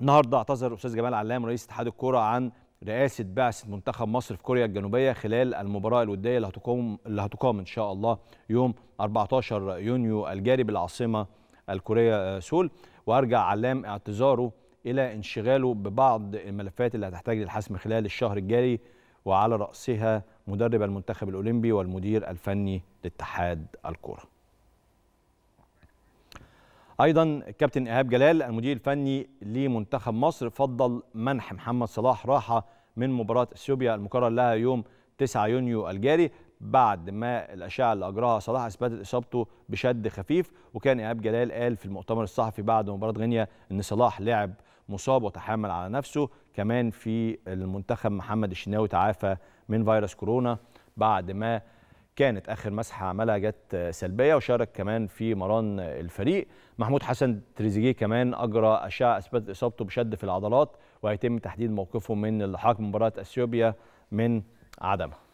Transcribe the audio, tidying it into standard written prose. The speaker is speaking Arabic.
النهارده اعتذر الاستاذ جمال علام رئيس اتحاد الكوره عن رئاسه بعثه منتخب مصر في كوريا الجنوبيه خلال المباراه الوديه اللي هتقام ان شاء الله يوم 14 يونيو الجاري بالعاصمه الكوريه سول. وارجع علام اعتذاره الى انشغاله ببعض الملفات اللي هتحتاج للحسم خلال الشهر الجاري، وعلى راسها مدرب المنتخب الاولمبي والمدير الفني لاتحاد الكوره. ايضا كابتن إيهاب جلال المدير الفني لمنتخب مصر فضل منح محمد صلاح راحه من مباراه اثيوبيا المقرر لها يوم 9 يونيو الجاري، بعد ما الاشعه اللي اجراها صلاح اثبتت اصابته بشد خفيف. وكان إيهاب جلال قال في المؤتمر الصحفي بعد مباراه غينيا ان صلاح لعب مصاب وتحمل على نفسه. كمان في المنتخب محمد الشناوي تعافى من فيروس كورونا بعد ما كانت آخر مسحة عملها جت سلبية، وشارك كمان في مران الفريق. محمود حسن تريزيجيه كمان أجرى أشعة أثبتت إصابته بشد في العضلات، وهيتم تحديد موقفه من اللحاق بمباراة أثيوبيا من عدمها.